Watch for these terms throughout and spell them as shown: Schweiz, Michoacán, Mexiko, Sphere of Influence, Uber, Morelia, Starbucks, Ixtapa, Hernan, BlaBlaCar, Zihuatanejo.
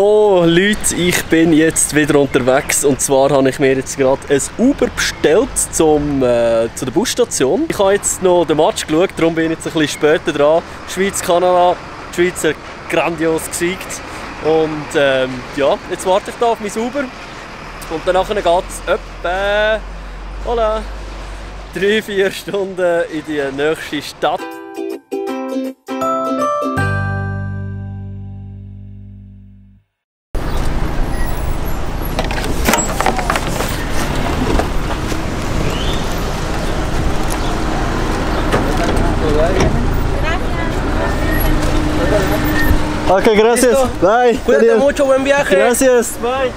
So Leute, ich bin jetzt wieder unterwegs und zwar habe ich mir jetzt gerade ein Uber bestellt zu der Busstation. Ich habe jetzt noch den Match geschaut, darum bin ich jetzt ein bisschen später dran. Schweiz-Kanada, die Schweiz hat grandios gesiegt und ja, jetzt warte ich da auf mein Uber und danach geht es etwa 3-4 Stunden in die nächste Stadt. Okay, gracias. ¿Listo? Bye. Cuídate mucho, buen viaje. Gracias. Bye.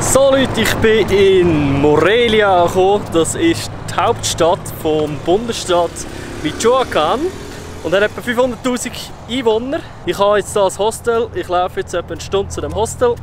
So Leute, ich bin in Morelia angekommen. Das ist die Hauptstadt vom Bundesstaat Michoacán. Und er hat etwa 500'000 Einwohner. Ich habe jetzt hier ein Hostel. Ich laufe jetzt etwa eine Stunde zu dem Hostel.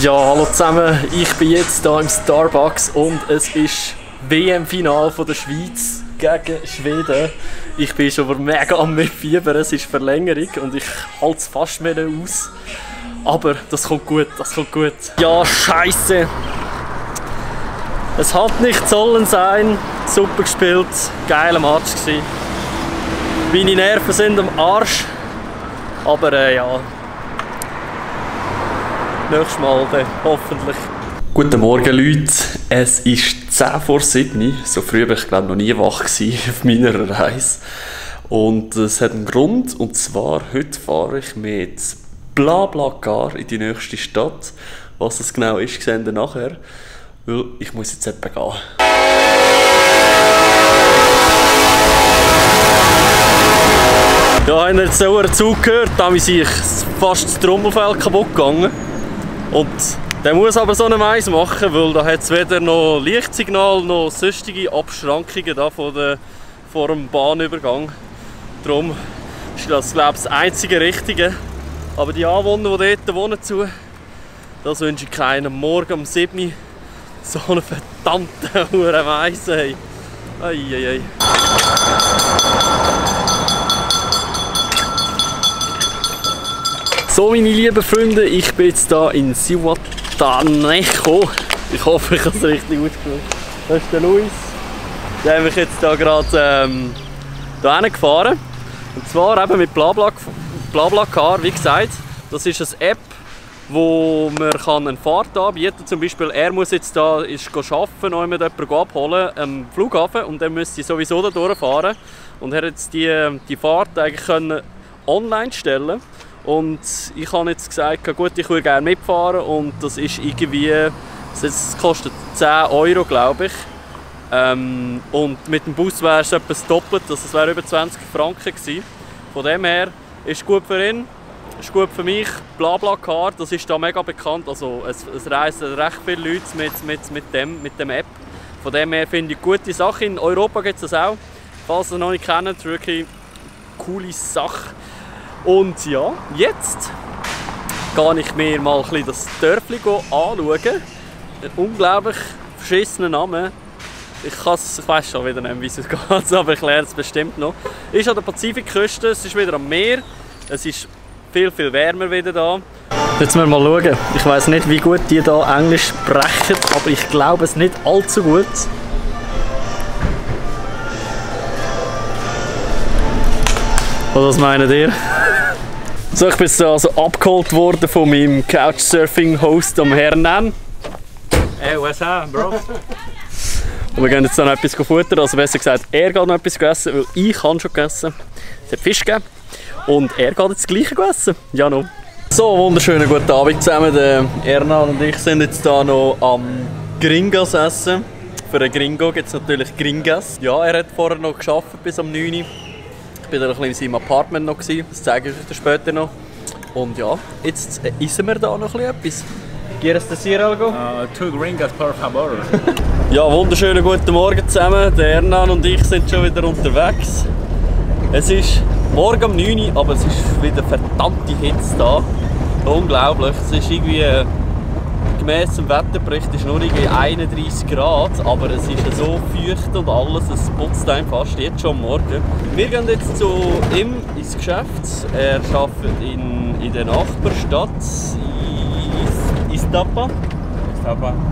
Ja, hallo zusammen, ich bin jetzt hier im Starbucks und es ist WM-Final der Schweiz gegen Schweden. Ich bin schon aber mega am Mitfiebern, es ist Verlängerung und ich halte es fast mehr aus. Aber das kommt gut, das kommt gut. Ja, scheisse! Es hat nicht sollen sein, super gespielt, geiler Match gewesen. Meine Nerven sind am Arsch, aber ja. Nächstes Mal dann, hoffentlich. Guten Morgen Leute, es ist 10 vor 7 Uhr. So früh war ich glaube noch nie wach auf meiner Reise. Und es hat einen Grund, und zwar heute fahre ich mit BlaBlaCar in die nächste Stadt. Was das genau ist, sehen wir nachher. Weil ich muss jetzt etwa gehen. Ja, habt ihr jetzt so einen Zug gehört? Da ist fast das Trommelfell kaputt gegangen. Und der muss aber so einen Mais machen, weil da hat es weder noch Lichtsignal noch sonstige Abschrankungen da vor dem Bahnübergang. Darum ist das glaube ich das einzige Richtige. Aber die Anwohner, die dort wohnen, das wünsche ich keinem. Morgen um 7 Uhr so einen verdammten Huren Mais. Ei, ei, ei. So meine lieben Freunde, ich bin jetzt hier in Zihuatanejo. Ich hoffe, ich habe es richtig ausgesprochen. Das ist der Luis. Der hat mich jetzt hier gerade hierher gefahren. Und zwar eben mit BlaBlaCar, wie gesagt. Das ist eine App, wo man eine Fahrt anbieten kann. Zum Beispiel, er muss jetzt hier arbeiten, noch jemanden abholen am Flughafen. Und dann müsste ich sowieso da durchfahren. Und er hat jetzt die Fahrt eigentlich können online stellen. Und ich habe jetzt gesagt, gut, ich würde gerne mitfahren und das ist irgendwie, das kostet 10 €, glaube ich. Und mit dem Bus wäre es etwas doppelt, das wäre über 20 Franken gewesen. Von dem her ist gut für ihn, ist gut für mich. BlaBlaCar, das ist da mega bekannt, also es reisen recht viele Leute mit dem App. Von dem her finde ich eine gute Sache, in Europa gibt es das auch. Falls ihr es noch nicht kennt, wirklich eine coole Sache. Und ja, jetzt kann ich mir mal ein bisschen das Dörfli anschauen. Ein unglaublich verschissener Name. Ich weiß schon wieder nicht, wie es geht, aber ich lerne es bestimmt noch. Ist an der Pazifikküste, es ist wieder am Meer. Es ist viel, viel wärmer wieder da. Jetzt müssen wir mal schauen. Ich weiß nicht, wie gut die hier Englisch sprechen, aber ich glaube es nicht allzu gut. Was meint ihr? So, ich bin also abgeholt worden von meinem Couchsurfing-Host, dem Hernan. Hey, what's up, bro? Und wir gehen jetzt noch etwas futtern, also besser gesagt, er geht noch etwas essen, weil ich habe schon gegessen. Es hat Fisch gegeben und er geht jetzt das Gleiche essen. Ja, no. So, wunderschönen guten Abend zusammen. Der Hernan und ich sind jetzt hier noch am Gringas essen. Für einen Gringo gibt es natürlich Gringas. Ja, er hat vorher noch gearbeitet bis um 9 Uhr. bin da ein bisschen in seinem Apartment noch gewesen. Das zeige ich euch später noch. Und ja, jetzt essen wir da noch etwas. Quieres decir algo? 2 gringas, por favor. Ja, wunderschönen guten Morgen zusammen. Der Hernan und ich sind schon wieder unterwegs. Es ist morgen um 9 Uhr, aber es ist wieder verdammte Hitze da. Unglaublich. Es ist irgendwie, gemäss dem Wetterbericht, ist nur irgendwie 31 Grad, aber es ist so feucht und alles, es putzt einem fast jetzt schon am Morgen. Wir gehen jetzt zu ihm ins Geschäft. Er arbeitet in der Nachbarstadt, in Ixtapa.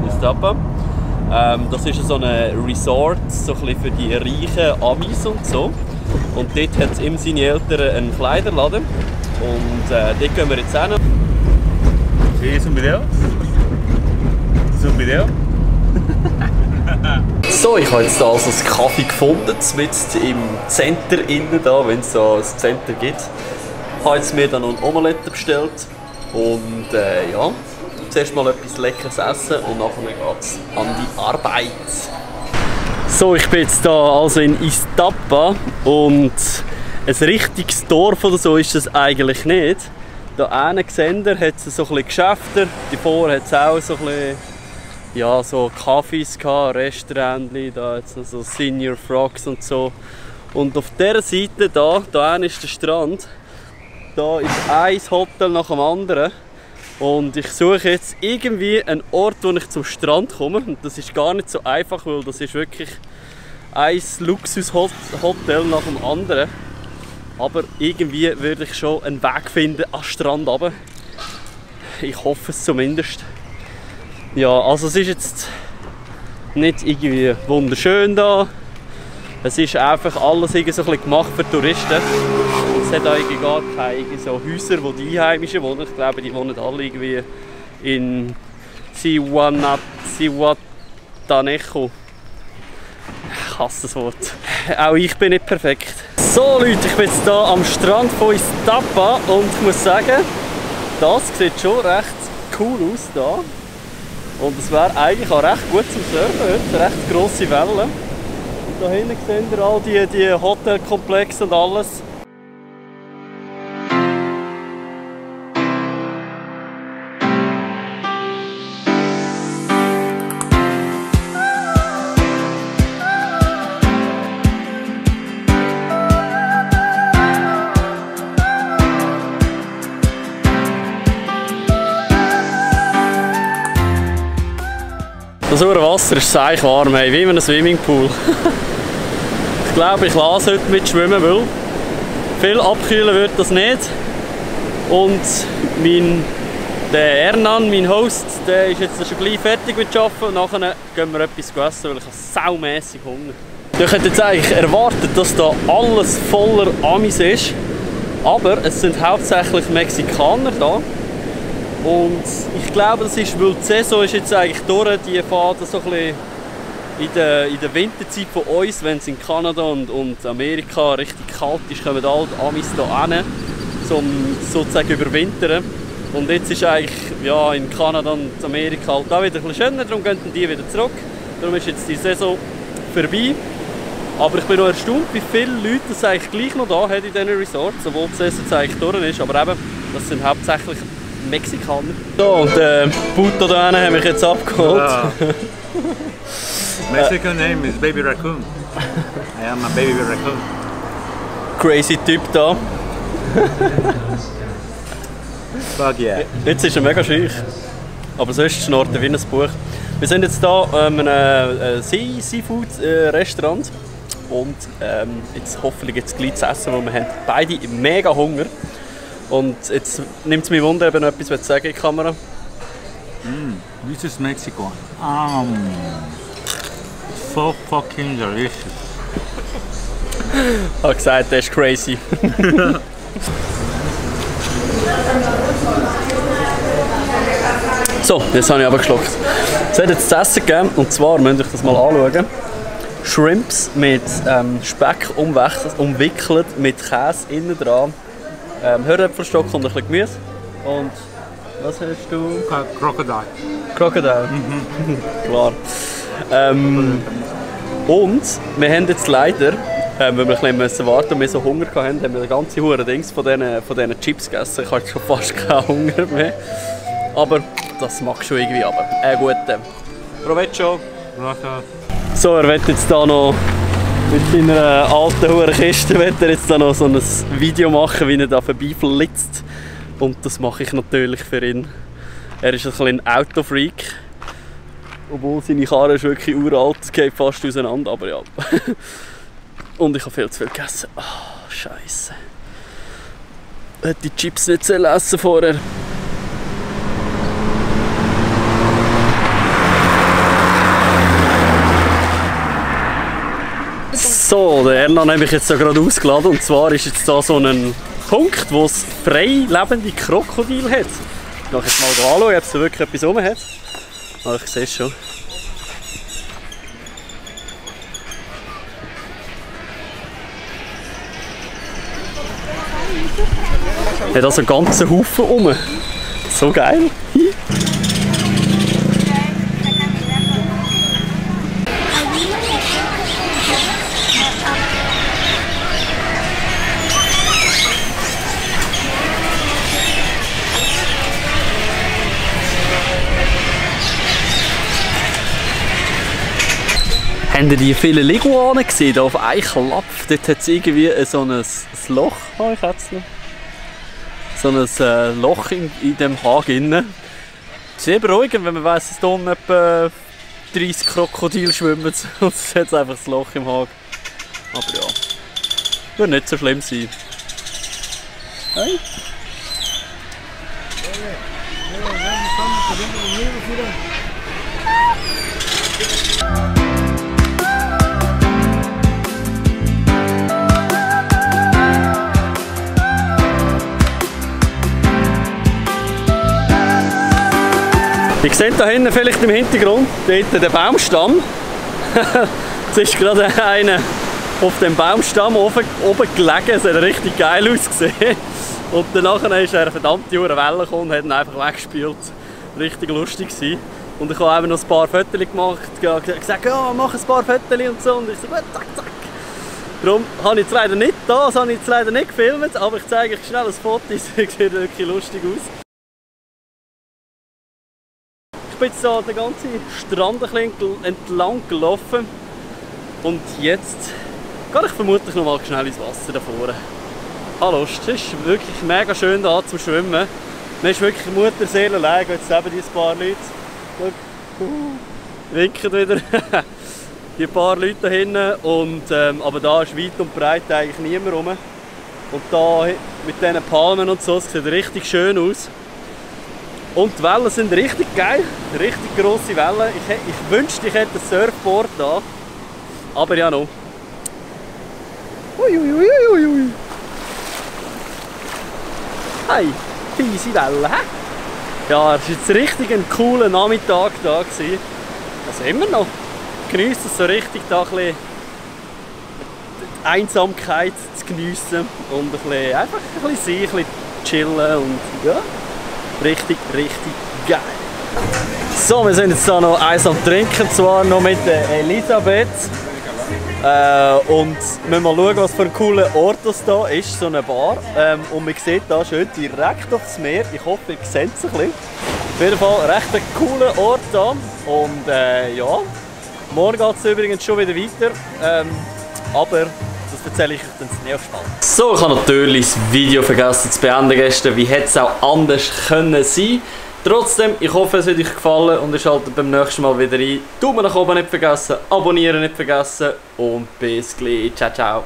Ixtapa. Das ist so ein Resort, so ein bisschen für die reichen Amis und so. Und dort hat ihm seine Eltern einen Kleiderladen. Und dort gehen wir jetzt hin. Siehst du ein Video? So, ich habe jetzt hier also einen Kaffee gefunden, mitten im Center innen, da, wenn es da ein Center gibt. Ich habe jetzt mir dann noch eine Omelette bestellt und ja, zuerst mal etwas Leckeres essen und nachher geht es an die Arbeit. So, ich bin jetzt hier also in Ixtapa und ein richtiges Dorf oder so ist das eigentlich nicht. Hier einen Sender hat es so ein bisschen Geschäfte, davor hat es auch so ein bisschen, ja, so Cafés gehabt, Restaurants, da jetzt noch so Senior Frogs und so. Und auf dieser Seite da, da ist der Strand. Da ist ein Hotel nach dem anderen. Und ich suche jetzt irgendwie einen Ort, wo ich zum Strand komme. Und das ist gar nicht so einfach, weil das ist wirklich ein Luxushotel nach dem anderen. Aber irgendwie würde ich schon einen Weg finden an den Strand runter. Ich hoffe es zumindest. Ja, also es ist jetzt nicht irgendwie wunderschön da. Es ist einfach alles irgendwie so ein bisschen gemacht für Touristen. Es hat eigentlich gar keine so Häuser, wo die Einheimischen wohnen. Ich glaube, die wohnen alle irgendwie in Zihuatanejo. Ich hasse das Wort. Auch ich bin nicht perfekt. So Leute, ich bin jetzt hier am Strand von Ixtapa und ich muss sagen, das sieht schon recht cool aus da. Und es wäre eigentlich auch recht gut zum Surfen heute, recht grosse Wellen. Und da hinten sehen wir all die Hotelkomplexe und alles. Das Wasser ist seich warm, hey, wie in einem Swimmingpool. Ich glaube, ich lasse heute mit schwimmen, weil viel abkühlen wird das nicht. Und der Hernan, mein Host, der ist jetzt schon gleich fertig mit Arbeiten und nachher gehen wir etwas essen, weil ich habe saumässig Hunger. Ich hätte jetzt eigentlich erwartet, dass da alles voller Amis ist, aber es sind hauptsächlich Mexikaner da. Und ich glaube, das ist, weil die Saison ist jetzt eigentlich durch, die fahren so ein bisschen in der Winterzeit von uns, wenn es in Kanada und Amerika richtig kalt ist, kommen alle die Amis hier hin, um sozusagen überwintern. Und jetzt ist eigentlich, ja, in Kanada und Amerika halt auch wieder ein bisschen schöner, darum gehen die wieder zurück. Darum ist jetzt die Saison vorbei. Aber ich bin noch erstaunt, wie viele Leute es eigentlich gleich noch da hat in diesen Resorts, obwohl die Saison jetzt eigentlich durch ist. Aber eben, das sind hauptsächlich Mexikaner. So, und der Puto da hinten haben mich jetzt abgeholt. Mexican name is Baby Raccoon. I am a Baby Raccoon. Crazy Typ da. Fuck yeah. Jetzt ist er mega schüch. Aber sonst schnurrt er wie ein Buch. Wir sind jetzt hier in einem Seafood-Restaurant. Und jetzt hoffentlich gibt es gleich zu essen, weil wir haben beide mega Hunger. Und jetzt nimmt es mich Wunder, ob ich noch etwas sagen in die Kamera. This is Mexico. So fucking delicious. Ich habe gesagt, das ist crazy. So, jetzt habe ich aber geschluckt. Es hat jetzt zu essen gegeben, und zwar müsst ihr euch das mal anschauen. Shrimps mit Speck umwickelt, mit Käse innen dran. Hörnäpfelstock und ein bisschen Gemüse. Und was hast du? Crocodile. Crocodile? Mhm. Klar. Und wir haben jetzt leider weil wir ein bisschen warten mussten, wir so Hunger hatten, haben wir die ganze Hure Dings von diesen Chips gegessen. Ich hatte schon fast keinen Hunger mehr. Aber das mag schon irgendwie ab. Einen guten. Provecho. So, er wird jetzt hier noch mit seiner alten hure Kiste jetzt da noch so ein Video machen, wie er da vorbeiflitzt. Und das mache ich natürlich für ihn. Er ist ein bisschen Autofreak. Obwohl seine Karre ist wirklich uralt, es geht fast auseinander, aber ja. Und ich habe viel zu viel gegessen. Ah, oh, Scheiße. Hätte die Chips nicht essen vorher. So, der Hernan habe ich jetzt gerade ausgeladen. Und zwar ist jetzt da so ein Punkt, wo es frei lebende Krokodil hat. Ich mache jetzt mal anschauen, ob es da wirklich etwas rum hat. Oh, ich sehe es schon. Er hat also einen ganzen Haufen rum. So geil. Habt ihr die vielen Leguanen gesehen, hier auf einem Klapf? Dort hat es irgendwie so ein Loch. Oh, ich hab's noch. So ein Loch in diesem Hag innen. Es ist sehr beruhigend, wenn man weiss, dass hier unten etwa 30 Krokodile schwimmen. Und es hat einfach das Loch im Hag. Aber ja, wird nicht so schlimm sein. Hey! Ihr seht da hinten vielleicht im Hintergrund dort den Baumstamm. Jetzt ist gerade einer auf dem Baumstamm oben gelegen. Es hat richtig geil ausgesehen. Und danach ist er eine verdammte Welle gekommen und hat ihn einfach weggespült. Richtig lustig war. Und ich habe eben noch ein paar Fotos gemacht. Gesagt, ja, mach ein paar Fotos und so. Und ich so, zack, zack. Darum habe ich es leider nicht da, das habe ich leider nicht gefilmt. Aber ich zeige euch schnell ein Foto. Es sieht wirklich lustig aus. Ich bin jetzt hier den ganzen Strand ein bisschen entlang gelaufen und jetzt gehe ich vermutlich noch mal schnell ins Wasser da vorne. Hallo, es ist wirklich mega schön da zum Schwimmen. Man ist wirklich Mutterseelenallein, jetzt eben diese paar Leute. Winken wieder. Die paar Leute da hinten. Und, aber da ist weit und breit eigentlich niemand rum. Und da mit diesen Palmen und so, es sieht richtig schön aus. Und die Wellen sind richtig geil, richtig grosse Wellen. Ich wünschte, ich hätte ein Surfboard da. Aber ja noch. Uiuiuiuiui. Hey, fiese Wellen, hä? Ja, es war jetzt richtig ein cooler Nachmittag da. Also immer noch. Geniessen so richtig da ein bisschen die Einsamkeit zu geniessen. Und einfach ein bisschen sein, ein bisschen chillen und ja. Richtig, richtig geil. So, wir sind jetzt hier noch eins am Trinken, zwar noch mit Elisabeth. Und wir müssen mal schauen, was für ein cooler Ort das hier ist, so eine Bar. Und man sieht hier schön direkt aufs Meer. Ich hoffe, ihr seht es ein bisschen. Auf jeden Fall recht ein cooler Ort hier. Und ja, morgen geht es übrigens schon wieder weiter. Aber das erzähle ich euch dann das nächste Mal. So, ich habe natürlich das Video vergessen zu beenden gestern. Wie hätte es auch anders können sein? Trotzdem, ich hoffe, es hat euch gefallen und ihr schaltet beim nächsten Mal wieder ein. Daumen nach oben nicht vergessen, abonnieren nicht vergessen und bis gleich. Ciao, ciao.